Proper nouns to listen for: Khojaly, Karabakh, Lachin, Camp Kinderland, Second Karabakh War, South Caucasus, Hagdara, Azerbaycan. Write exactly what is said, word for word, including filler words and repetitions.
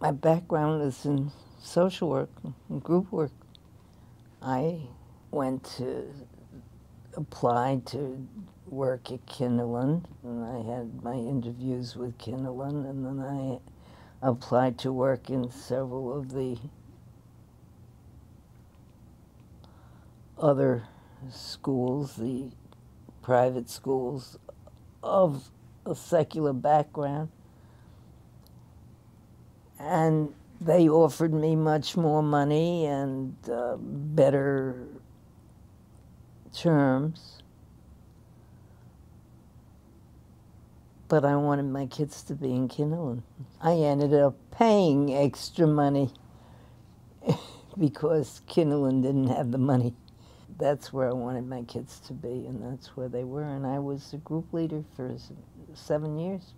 My background is in social work, group work. I went to apply to work at Kinderland, and I had my interviews with Kinderland, and then I applied to work in several of the other schools, the private schools of a secular background. And they offered me much more money and uh, better terms. But I wanted my kids to be in Kinderland. I ended up paying extra money because Kinderland didn't have the money. That's where I wanted my kids to be, and that's where they were. And I was the group leader for seven years.